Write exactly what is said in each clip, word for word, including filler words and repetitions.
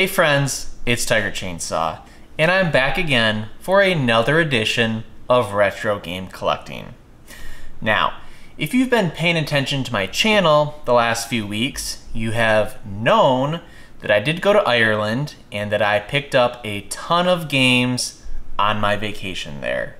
Hey friends, it's Tiger Chainsaw, and I'm back again for another edition of Retro Game Collecting. Now, if you've been paying attention to my channel the last few weeks, you have known that I did go to Ireland and that I picked up a ton of games on my vacation there.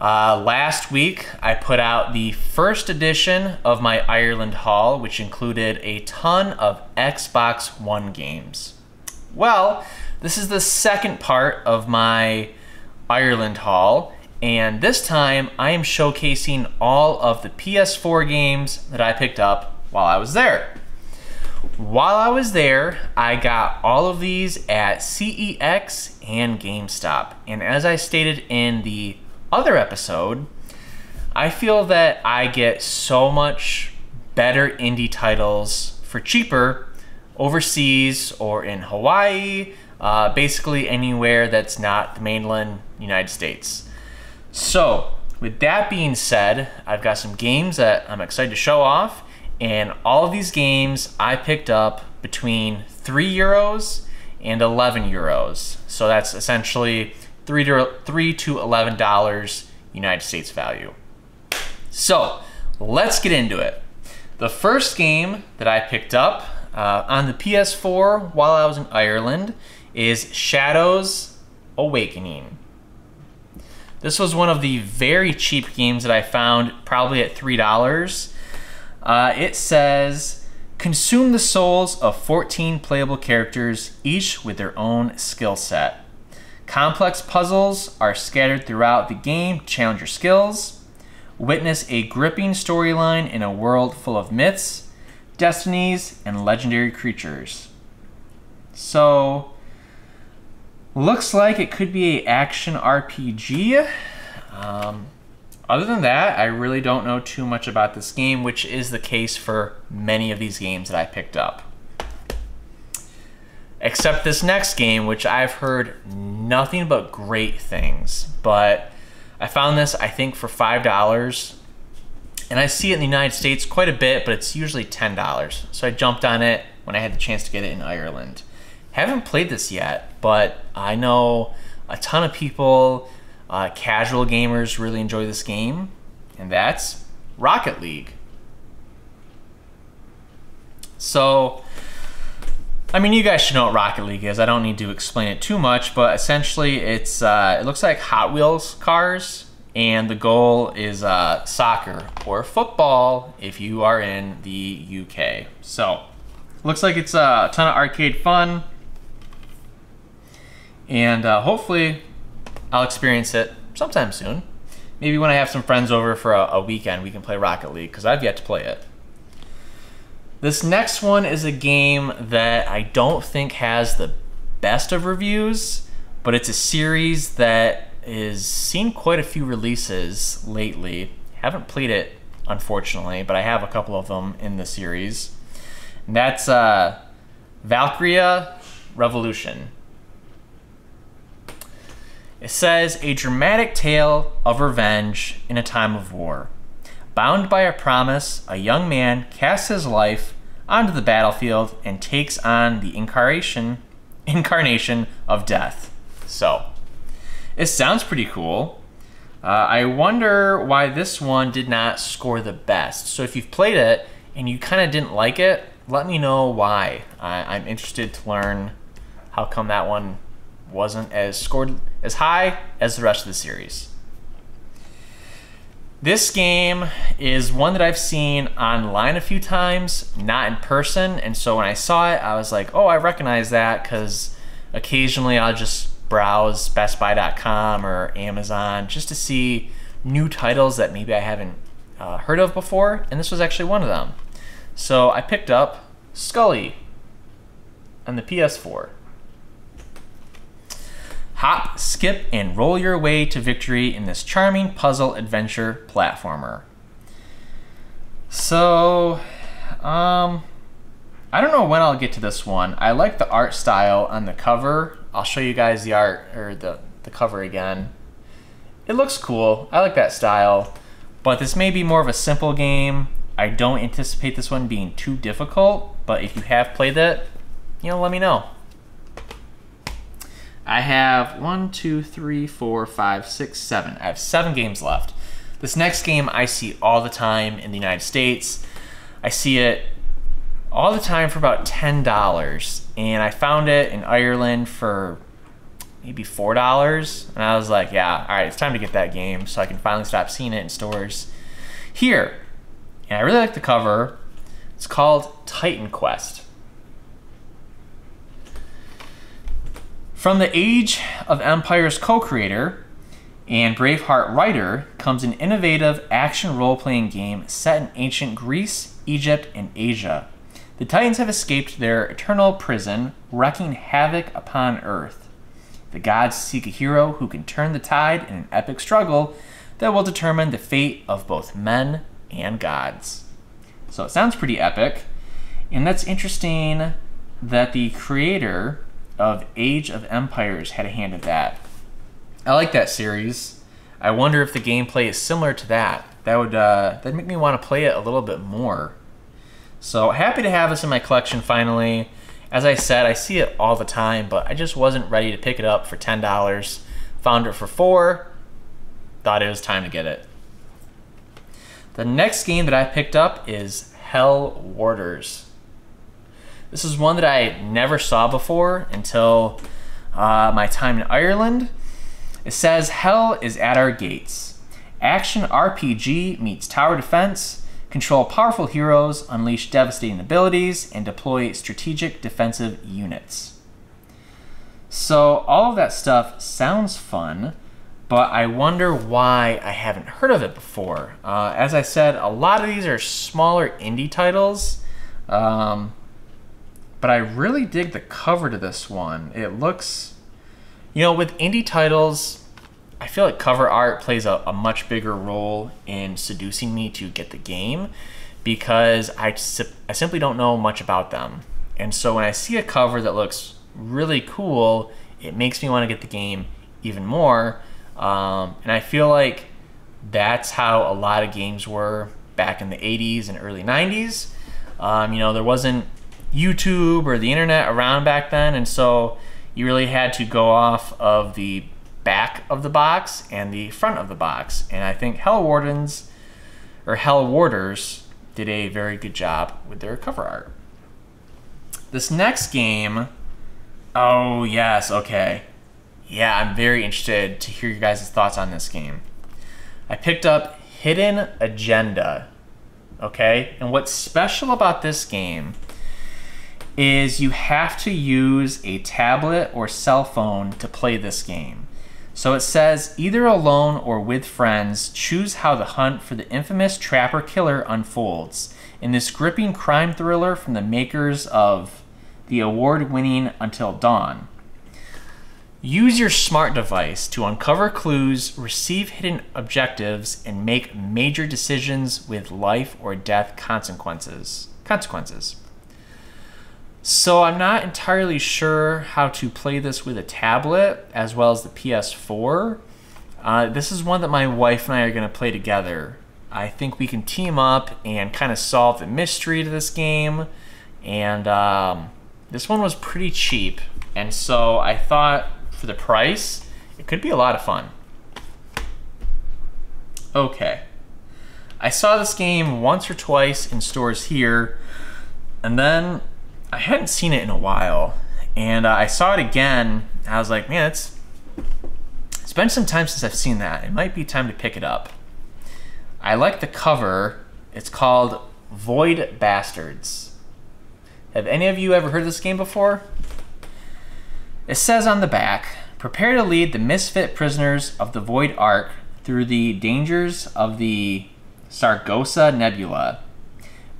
Uh, last week, I put out the first edition of my Ireland haul, which included a ton of Xbox One games. Well, this is the second part of my Ireland haul, and this time I am showcasing all of the P S four games that I picked up while I was there. While I was there, I got all of these at C E X and GameStop, and as I stated in the other episode, I feel that I get so much better indie titles for cheaper overseas or in Hawaii, uh, basically anywhere that's not the mainland United States. So with that being said, I've got some games that I'm excited to show off, and all of these games I picked up between three euros and eleven euros. So that's essentially Three to, three to eleven dollars United States value. So let's get into it. The first game that I picked up uh, on the P S four while I was in Ireland is Shadows Awakening. This was one of the very cheap games that I found, probably at three dollars. Uh, it says, consume the souls of fourteen playable characters, each with their own skill set. Complex puzzles are scattered throughout the game to challenge your skills. Witness a gripping storyline in a world full of myths, destinies, and legendary creatures. So, looks like it could be an action R P G. Um, other than that, I really don't know too much about this game, which is the case for many of these games that I picked up. Except this next game, which I've heard nothing but great things. But I found this, I think, for five dollars. And I see it in the United States quite a bit, but it's usually ten dollars. So I jumped on it when I had the chance to get it in Ireland. Haven't played this yet, but I know a ton of people, uh, casual gamers, really enjoy this game. And that's Rocket League. So, I mean, you guys should know what Rocket League is. I don't need to explain it too much, but essentially it's, uh, it looks like Hot Wheels cars, and the goal is uh, soccer or football if you are in the U K. So, looks like it's uh, a ton of arcade fun, and uh, hopefully I'll experience it sometime soon. Maybe when I have some friends over for a, a weekend, we can play Rocket League, because I've yet to play it. This next one is a game that I don't think has the best of reviews, but it's a series that has seen quite a few releases lately. Haven't played it, unfortunately, but I have a couple of them in the series. And that's uh, Valkyria Revolution. It says, a dramatic tale of revenge in a time of war. Bound by a promise, a young man casts his life onto the battlefield and takes on the incarnation, incarnation of death. So, it sounds pretty cool. Uh, I wonder why this one did not score the best. So if you've played it and you kind of didn't like it, let me know why. I, I'm interested to learn how come that one wasn't as scored as high as the rest of the series. This game is one that I've seen online a few times, not in person, and so when I saw it, I was like, oh, I recognize that, because occasionally I'll just browse best buy dot com or Amazon just to see new titles that maybe I haven't uh, heard of before, and this was actually one of them. So I picked up Scully on the P S four. Hop, skip, and roll your way to victory in this charming puzzle adventure platformer. So, um, I don't know when I'll get to this one. I like the art style on the cover. I'll show you guys the art, or the, the cover again. It looks cool. I like that style. But this may be more of a simple game. I don't anticipate this one being too difficult, but if you have played it, you know, let me know. I have one, two, three, four, five, six, seven. I have seven games left. This next game I see all the time in the United States. I see it all the time for about ten dollars. And I found it in Ireland for maybe four dollars. And I was like, yeah, all right, it's time to get that game so I can finally stop seeing it in stores here. And I really like the cover. It's called Titan Quest. From the Age of Empires co-creator and Braveheart writer comes an innovative action role-playing game set in ancient Greece, Egypt, and Asia. The Titans have escaped their eternal prison, wreaking havoc upon Earth. The gods seek a hero who can turn the tide in an epic struggle that will determine the fate of both men and gods. So it sounds pretty epic, and that's interesting that the creator of Age of Empires had a hand in that. I like that series. I wonder if the gameplay is similar to that. That would uh, that'd make me want to play it a little bit more. So happy to have this in my collection finally. As I said, I see it all the time, but I just wasn't ready to pick it up for ten dollars. Found it for four, thought it was time to get it. The next game that I picked up is Hell Warders. This is one that I never saw before until uh, my time in Ireland. It says, Hell is at our gates. Action R P G meets tower defense. Control powerful heroes, unleash devastating abilities, and deploy strategic defensive units. So all of that stuff sounds fun, but I wonder why I haven't heard of it before. Uh, as I said, a lot of these are smaller indie titles. Um, But I really dig the cover to this one. It looks, you know, with indie titles, I feel like cover art plays a, a much bigger role in seducing me to get the game because I, I simply don't know much about them. And so when I see a cover that looks really cool, it makes me want to get the game even more. Um, and I feel like that's how a lot of games were back in the eighties and early nineties. Um, you know, there wasn't YouTube or the internet around back then, and so you really had to go off of the back of the box and the front of the box. And I think Hell Wardens or Hell Warders did a very good job with their cover art. This next game, oh yes, okay. Yeah, I'm very interested to hear your guys' thoughts on this game. I picked up Hidden Agenda, okay? And what's special about this game is you have to use a tablet or cell phone to play this game. So it says, either alone or with friends, choose how the hunt for the infamous trapper killer unfolds in this gripping crime thriller from the makers of the award-winning Until Dawn. Use your smart device to uncover clues, receive hidden objectives, and make major decisions with life or death consequences. consequences. So I'm not entirely sure how to play this with a tablet as well as the P S four. Uh, this is one that my wife and I are gonna play together. I think we can team up and kind of solve the mystery to this game. And um, this one was pretty cheap. And so I thought for the price, it could be a lot of fun. Okay. I saw this game once or twice in stores here, and then I hadn't seen it in a while, and uh, I saw it again. I was like, man, it's, it's been some time since I've seen that. It might be time to pick it up. I like the cover. It's called Void Bastards. Have any of you ever heard of this game before? It says on the back, prepare to lead the misfit prisoners of the Void Arc through the dangers of the Sargosa Nebula.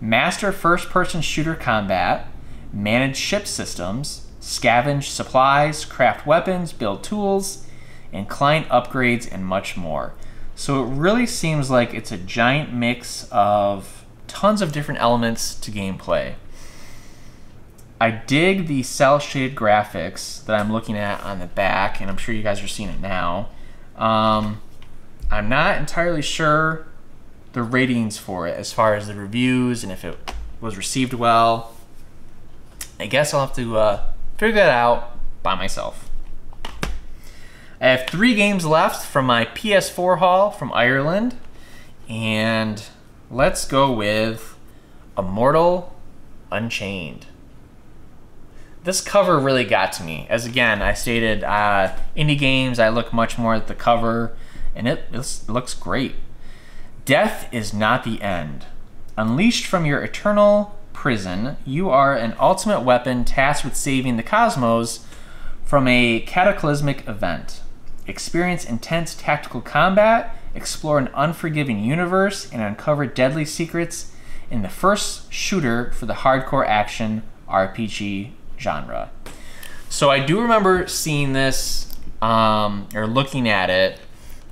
Master first-person shooter combat, manage ship systems, scavenge supplies, craft weapons, build tools, and client upgrades, and much more. So it really seems like it's a giant mix of tons of different elements to gameplay. I dig the cel-shaded graphics that I'm looking at on the back, and I'm sure you guys are seeing it now. Um, I'm not entirely sure the ratings for it as far as the reviews and if it was received well. I guess I'll have to uh, figure that out by myself. I have three games left from my P S four haul from Ireland, and let's go with Immortal Unchained. This cover really got to me. As again, I stated, uh, indie games, I look much more at the cover, and it, it looks great. Death is not the end. Unleashed from your eternal prison, you are an ultimate weapon tasked with saving the cosmos from a cataclysmic event. Experience intense tactical combat, explore an unforgiving universe, and uncover deadly secrets in the first shooter for the hardcore action R P G genre. So I do remember seeing this um, or looking at it,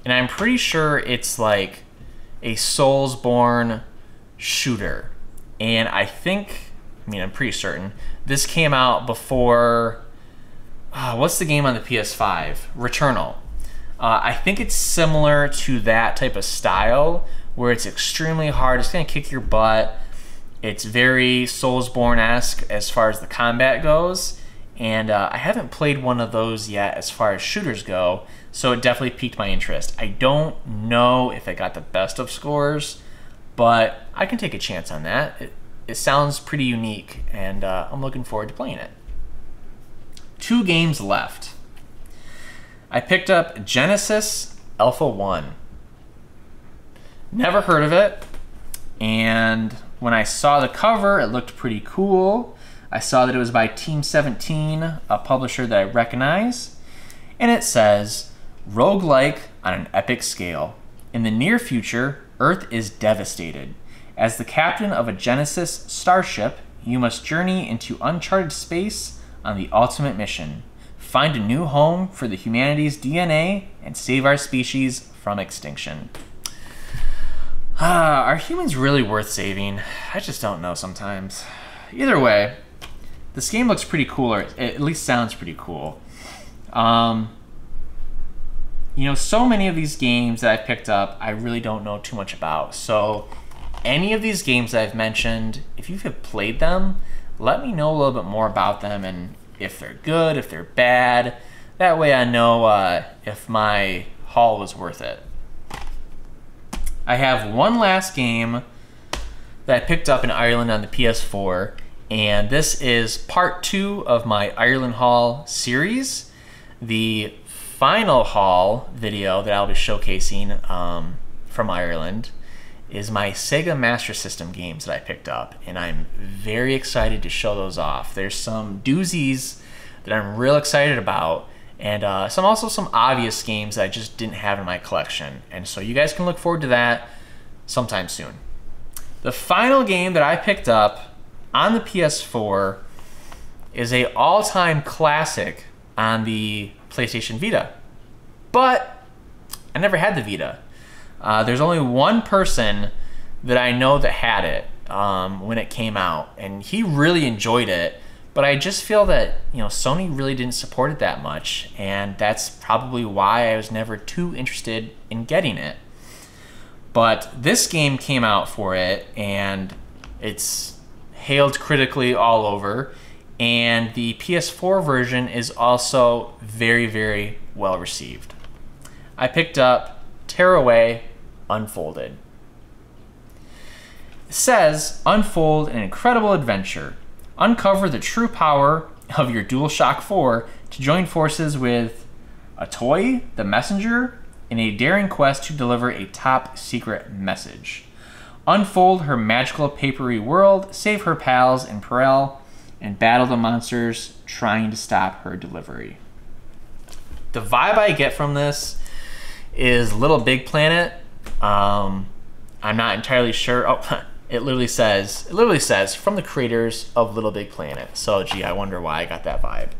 and I'm pretty sure it's like a Soulsborne shooter. And I think, I mean, I'm pretty certain this came out before, uh, what's the game on the P S five? Returnal. Uh, I think it's similar to that type of style where it's extremely hard. It's gonna kick your butt. It's very Soulsborne-esque as far as the combat goes, and uh, I haven't played one of those yet as far as shooters go, so it definitely piqued my interest. I don't know if it got the best of scores, but I can take a chance on that. It, it sounds pretty unique, and uh, I'm looking forward to playing it. Two games left. I picked up Genesis Alpha One. Never heard of it, and when I saw the cover, it looked pretty cool. I saw that it was by Team seventeen, a publisher that I recognize. And it says, roguelike on an epic scale. In the near future, Earth is devastated. As the captain of a Genesis starship, you must journey into uncharted space on the ultimate mission. Find a new home for the humanity's D N A and save our species from extinction. Ah, are humans really worth saving? I just don't know sometimes. Either way, this game looks pretty cool, or it at least sounds pretty cool. Um, you know, so many of these games that I've picked up, I really don't know too much about. So any of these games that I've mentioned, if you have played them, let me know a little bit more about them and if they're good, if they're bad. That way I know uh, if my haul was worth it. I have one last game that I picked up in Ireland on the P S four, and this is part two of my Ireland haul series. The final haul video that I'll be showcasing um, from Ireland is my Sega Master System games that I picked up, and I'm very excited to show those off. There's some doozies that I'm real excited about, and uh, some also some obvious games that I just didn't have in my collection. And so you guys can look forward to that sometime soon. The final game that I picked up on the P S four is a all-time classic on the PlayStation Vita. But I never had the Vita. Uh, there's only one person that I know that had it um, when it came out, and he really enjoyed it. But I just feel that, you know, Sony really didn't support it that much, and that's probably why I was never too interested in getting it. But this game came out for it, and it's hailed critically all over, and the P S four version is also very, very well received. I picked up Tearaway Unfolded. It says, unfold an incredible adventure. Uncover the true power of your DualShock four to join forces with a toy, the messenger, in a daring quest to deliver a top secret message. Unfold her magical papery world, save her pals in peril, and battle the monsters trying to stop her delivery. The vibe I get from this is Little Big Planet. Um, I'm not entirely sure. Oh, It literally says, it literally says, from the creators of Little Big Planet. So, gee, I wonder why I got that vibe.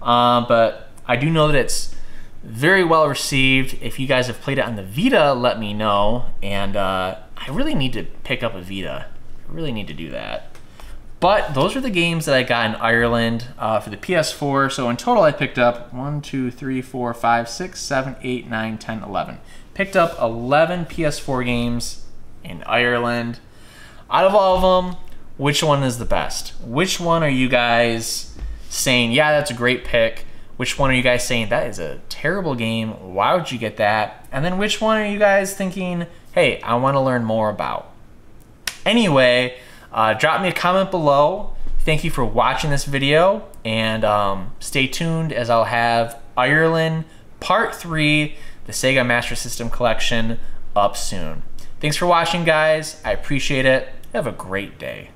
Uh, but I do know that it's very well received. If you guys have played it on the Vita, let me know. And uh, I really need to pick up a Vita. I really need to do that. But those are the games that I got in Ireland uh, for the P S four. So in total, I picked up one, two, three, four, five, six, seven, eight, nine, ten, eleven. Picked up eleven P S four games in Ireland. Out of all of them, which one is the best? Which one are you guys saying, yeah, that's a great pick? Which one are you guys saying, that is a terrible game, why would you get that? And then which one are you guys thinking, hey, I want to learn more about? Anyway, uh, drop me a comment below. Thank you for watching this video, and um, stay tuned as I'll have Ireland Part three, the Sega Master System Collection, up soon. Thanks for watching, guys. I appreciate it. Have a great day.